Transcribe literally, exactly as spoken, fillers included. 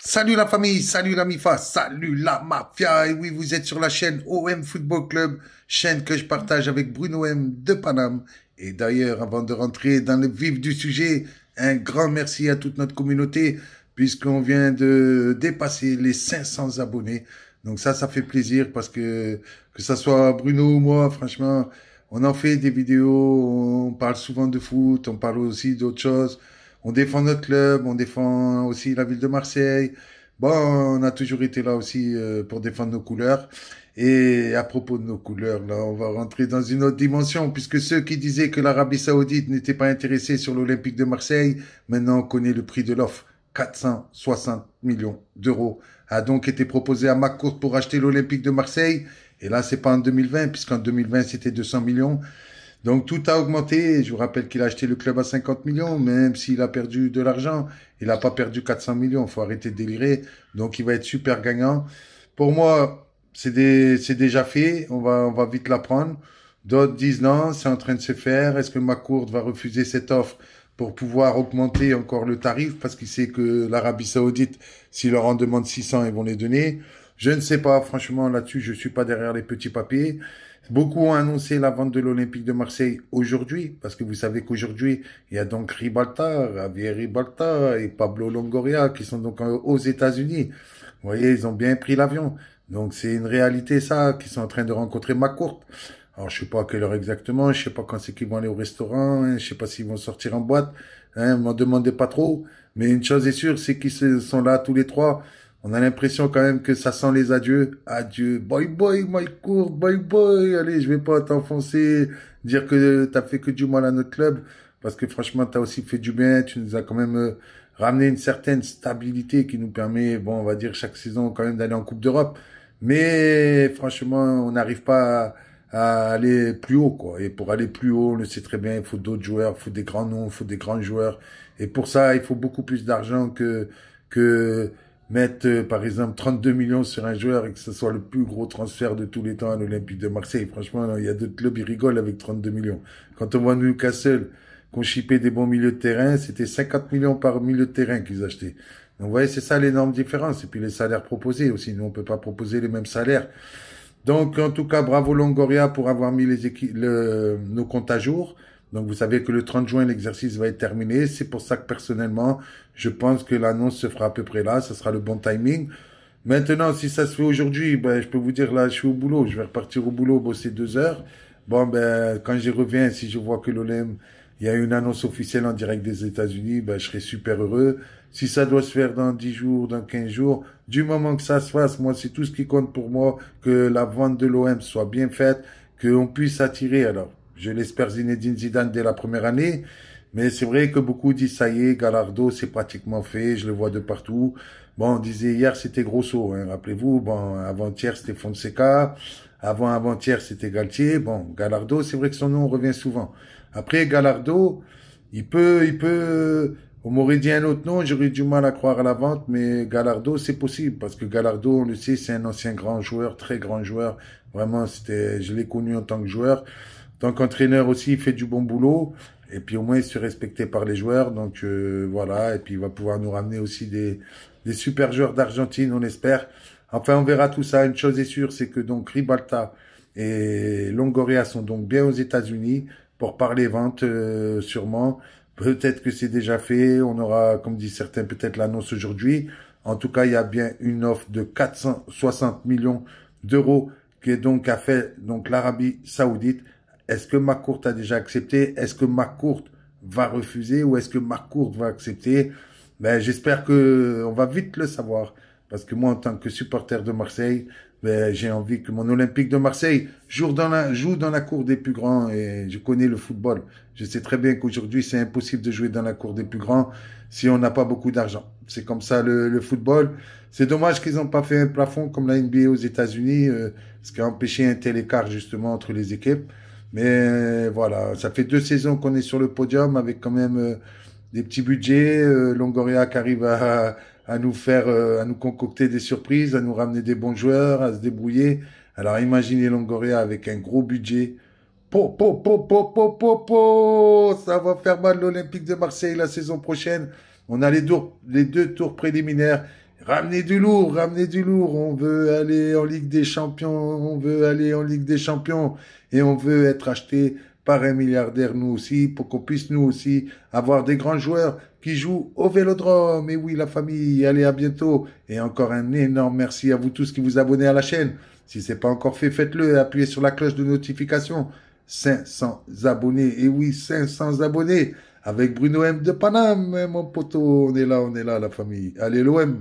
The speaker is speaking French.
Salut la famille, salut la MIFA, salut la mafia. Et oui, vous êtes sur la chaîne O M Football Club, chaîne que je partage avec Bruno M de Paname. Et d'ailleurs, avant de rentrer dans le vif du sujet, un grand merci à toute notre communauté, puisqu'on vient de dépasser les cinq cents abonnés. Donc ça, ça fait plaisir parce que, que ça soit Bruno ou moi, franchement, on en fait des vidéos, on parle souvent de foot, on parle aussi d'autres choses. On défend notre club, on défend aussi la ville de Marseille. Bon, on a toujours été là aussi pour défendre nos couleurs. Et à propos de nos couleurs, là, on va rentrer dans une autre dimension, puisque ceux qui disaient que l'Arabie Saoudite n'était pas intéressée sur l'Olympique de Marseille, maintenant on connaît le prix de l'offre. quatre cent soixante millions d'euros a donc été proposé à McCourt pour acheter l'Olympique de Marseille. Et là, c'est pas en deux mille vingt, puisqu'en deux mille vingt, c'était deux cents millions. Donc tout a augmenté. Je vous rappelle qu'il a acheté le club à cinquante millions, même s'il a perdu de l'argent. Il n'a pas perdu quatre cents millions, il faut arrêter de délirer. Donc il va être super gagnant. Pour moi, c'est déjà fait, on va, on va vite l'apprendre. D'autres disent non, c'est en train de se faire. Est-ce que McCourt va refuser cette offre pour pouvoir augmenter encore le tarif, parce qu'il sait que l'Arabie Saoudite, s'il leur en demande six cents, ils vont les donner? Je ne sais pas, franchement, là-dessus, je suis pas derrière les petits papiers. Beaucoup ont annoncé la vente de l'Olympique de Marseille aujourd'hui, parce que vous savez qu'aujourd'hui, il y a donc Ribalta, Javier Ribalta et Pablo Longoria, qui sont donc aux États-Unis. Vous voyez, ils ont bien pris l'avion. Donc, c'est une réalité, ça, qu'ils sont en train de rencontrer McCourt. Alors, je sais pas à quelle heure exactement, je sais pas quand c'est qu'ils vont aller au restaurant, hein, je sais pas s'ils vont sortir en boîte, hein, m'en demandez pas trop. Mais une chose est sûre, c'est qu'ils sont là tous les trois. On a l'impression quand même que ça sent les adieux. Adieu, bye bye, McCourt, bye bye. Allez, je vais pas t'enfoncer, dire que t'as fait que du mal à notre club, parce que franchement, t'as aussi fait du bien. Tu nous as quand même euh, ramené une certaine stabilité qui nous permet, bon, on va dire chaque saison quand même d'aller en Coupe d'Europe. Mais franchement, on n'arrive pas à, à aller plus haut, quoi. Et pour aller plus haut, on le sait très bien, il faut d'autres joueurs, il faut des grands noms, il faut des grands joueurs. Et pour ça, il faut beaucoup plus d'argent que que mettre, euh, par exemple, trente-deux millions sur un joueur et que ce soit le plus gros transfert de tous les temps à l'Olympique de Marseille. Franchement, il y a d'autres clubs, ils rigolent avec trente-deux millions. Quand on voit Newcastle, qu'on chipait des bons milieux de terrain, c'était cinquante millions par milieu de terrain qu'ils achetaient. Donc, vous voyez, c'est ça l'énorme différence. Et puis, les salaires proposés aussi. Nous, on peut pas proposer les mêmes salaires. Donc, en tout cas, bravo Longoria pour avoir mis les équipes, le, nos comptes à jour. Donc, vous savez que le trente juin, l'exercice va être terminé. C'est pour ça que, personnellement, je pense que l'annonce se fera à peu près là. Ce sera le bon timing. Maintenant, si ça se fait aujourd'hui, ben, je peux vous dire, là, je suis au boulot. Je vais repartir au boulot, bosser deux heures. Bon, ben, quand j'y reviens, si je vois que l'O L M, il y a une annonce officielle en direct des États-Unis, ben, je serai super heureux. Si ça doit se faire dans dix jours, dans quinze jours, du moment que ça se fasse, moi, c'est tout ce qui compte pour moi, que la vente de l'O M soit bien faite, qu'on puisse attirer, alors. Je l'espère Zinedine Zidane dès la première année, mais c'est vrai que beaucoup disent ça y est, Gallardo c'est pratiquement fait, je le vois de partout. Bon, on disait hier c'était Grosso, hein, rappelez-vous, bon, avant-hier c'était Fonseca, avant-avant-hier c'était Galtier, bon, Gallardo c'est vrai que son nom revient souvent. Après Gallardo, il peut, il peut, on m'aurait dit un autre nom, j'aurais eu du mal à croire à la vente, mais Gallardo c'est possible, parce que Gallardo, on le sait, c'est un ancien grand joueur, très grand joueur, vraiment c'était, je l'ai connu en tant que joueur. Tant qu'entraîneur aussi, il fait du bon boulot. Et puis au moins, il se fait respecter par les joueurs. Donc euh, voilà, et puis il va pouvoir nous ramener aussi des, des super joueurs d'Argentine, on espère. Enfin, on verra tout ça. Une chose est sûre, c'est que donc Ribalta et Longoria sont donc bien aux États-Unis pour parler vente euh, sûrement. Peut-être que c'est déjà fait. On aura, comme disent certains, peut-être l'annonce aujourd'hui. En tout cas, il y a bien une offre de quatre cent soixante millions d'euros qui est donc à fait donc l'Arabie Saoudite. Est-ce que McCourt a déjà accepté? Est-ce que McCourt va refuser ou est-ce que McCourt va accepter? Ben, j'espère que on va vite le savoir. Parce que moi, en tant que supporter de Marseille, ben, j'ai envie que mon Olympique de Marseille joue dans la, joue dans la cour des plus grands et je connais le football. Je sais très bien qu'aujourd'hui, c'est impossible de jouer dans la cour des plus grands si on n'a pas beaucoup d'argent. C'est comme ça le, le football. C'est dommage qu'ils n'ont pas fait un plafond comme la N B A aux États-Unis, euh, ce qui a empêché un tel écart justement entre les équipes. Mais voilà, ça fait deux saisons qu'on est sur le podium avec quand même euh, des petits budgets. Euh, Longoria qui arrive à, à nous faire, euh, à nous concocter des surprises, à nous ramener des bons joueurs, à se débrouiller. Alors imaginez Longoria avec un gros budget. Po, po, po, po, po, po, po. Ça va faire mal l'Olympique de Marseille la saison prochaine. On a les, deux, les deux tours préliminaires. Ramenez du lourd, ramenez du lourd. On veut aller en Ligue des Champions, on veut aller en Ligue des Champions. Et on veut être acheté par un milliardaire, nous aussi, pour qu'on puisse, nous aussi, avoir des grands joueurs qui jouent au Vélodrome. Et oui, la famille, allez, à bientôt. Et encore un énorme merci à vous tous qui vous abonnez à la chaîne. Si c'est pas encore fait, faites-le. Appuyez sur la cloche de notification. cinq cents abonnés. Et oui, cinq cents abonnés. Avec Bruno M de Paname, mon poteau. On est là, on est là, la famille. Allez, l'O M.